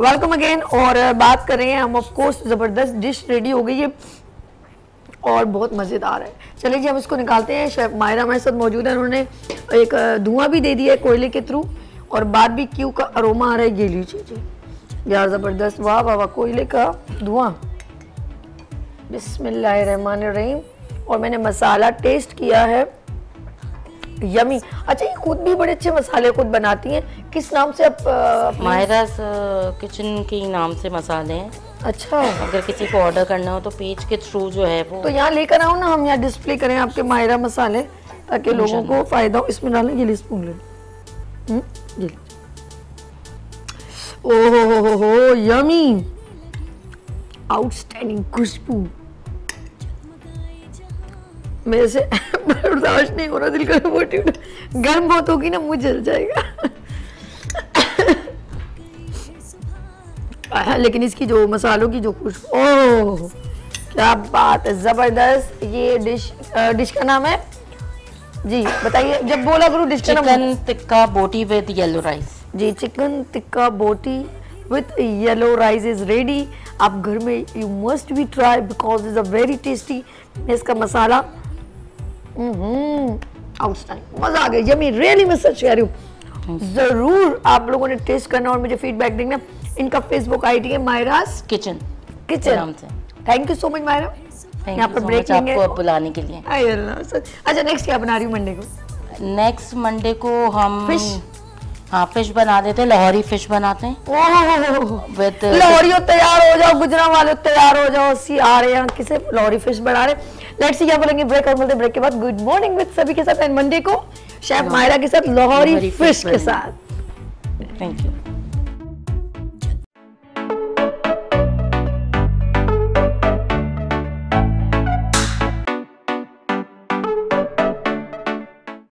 Welcome again. और बात कर रहे हैं हम, ऑफ कोर्स ज़बरदस्त डिश रेडी हो गई है और बहुत मज़ेदार है। चलिए जी हम इसको निकालते हैं। शेफ माहिरा हमारे साथ मौजूद है, उन्होंने एक धुआं भी दे दिया है कोयले के थ्रू और बारबेक्यू का अरोमा आ रहा है। ये लीजिए जी, यार ज़बरदस्त, वाह वाह वाह, कोयले का धुआं। बिस्मिल्लाहिर्रहमानिर्रहीम। और मैंने मसाला टेस्ट किया है, यमी। अच्छा, ये खुद भी बड़े अच्छे मसाले खुद बनाती हैं, किस नाम से आप? माहिरा's किचन के नाम से मसाले हैं। अच्छा, अगर किसी को ऑर्डर करना हो तो पेज के थ्रू जो है वो, तो यहाँ लेकर आओ ना, हम यहाँ डिस्प्ले करें आपके माहिरा मसाले ताकि लोगों को फायदा हो। इसमें डालें, ये स्पून ले, ये। ओहो, यमी, आउटस्टैंडिंग खुशबू। मेरे से बर्दाश्त नहीं हो रहा, दिल कर वो गर्म बहुत होगी ना, मुँह जल जाएगा। लेकिन इसकी जो मसालों की जो खुशबू, ओह क्या बात है, ज़बरदस्त। ये डिश का नाम है जी, बताइए जब बोला करूँ डिश का नाम। Chicken tikka boti with yellow rice. जी, chicken tikka boti with yellow rice is ready. आप घर में you must be try because is a very tasty. इसका मसाला आउटस्टैंडिंग, मज़ा आ गया। यमी, रियली मैं सच कह रही हूँ, ज़रूर आप लोगों ने टेस्ट करना और मुझे फीडबैक देना। इनका फेसबुक आईडी है Mahira's kitchen. Thank you so much Mahira, यहाँ पर ब्रेक लेंगे आपको बुलाने के लिए। अच्छा, नेक्स्ट क्या बना रही हूँ मंडे को? नेक्स्ट मंडे को हम फिश, हाँ फिश बना देते हैं, लाहौरी फिश बनाते हैं। विद लाहौरियों तैयार हो जाओ, गुजरा वाले तैयार हो जाओ, सी आ रहे हैं किसे लाहौरी फिश बना रहे। लेट्स सी, यहाँ पर लेंगे ब्रेक और मिलते हैं ब्रेक के बाद गुड मॉर्निंग विद सभी के साथ, एंड मंडे को शेफ माहिरा के साथ लाहौरी फिश के साथ। Thank you.